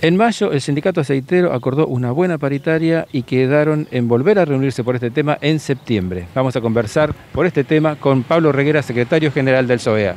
En mayo, el sindicato aceitero acordó una buena paritaria y quedaron en volver a reunirse por este tema en septiembre. Vamos a conversar por este tema con Pablo Reguera, secretario general del SOEA.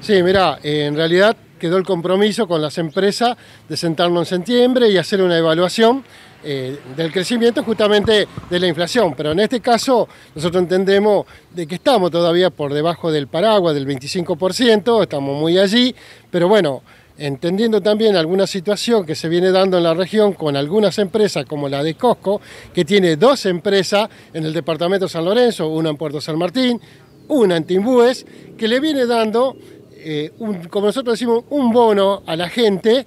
Sí, mirá, en realidad quedó el compromiso con las empresas de sentarnos en septiembre y hacer una evaluación del crecimiento justamente de la inflación, pero en este caso nosotros entendemos de que estamos todavía por debajo del paraguas del 25%, estamos muy allí, pero bueno, entendiendo también alguna situación que se viene dando en la región con algunas empresas como la de Costco, que tiene dos empresas en el departamento de San Lorenzo, una en Puerto San Martín, una en Timbúes, que le viene dando, como nosotros decimos, un bono a la gente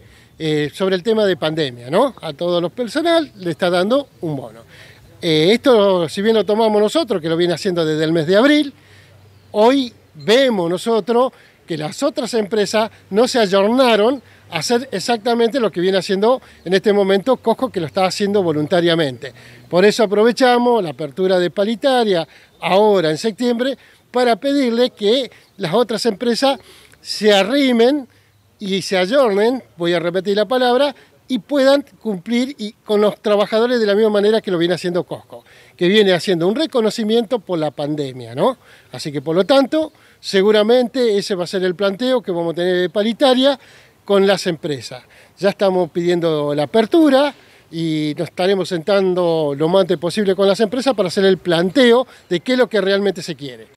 sobre el tema de pandemia, ¿no? A todos los personal le está dando un bono. Esto, si bien lo tomamos nosotros, que lo viene haciendo desde el mes de abril, hoy vemos nosotros que las otras empresas no se ayornaron a hacer exactamente lo que viene haciendo en este momento Costco, que lo está haciendo voluntariamente. Por eso aprovechamos la apertura de paritaria ahora en septiembre para pedirle que las otras empresas se arrimen y se ayornen, voy a repetir la palabra, y puedan cumplir con los trabajadores de la misma manera que lo viene haciendo Costco, que viene haciendo un reconocimiento por la pandemia, ¿no? Así que, por lo tanto, seguramente ese va a ser el planteo que vamos a tener de paritaria con las empresas. Ya estamos pidiendo la apertura y nos estaremos sentando lo más antes posible con las empresas para hacer el planteo de qué es lo que realmente se quiere.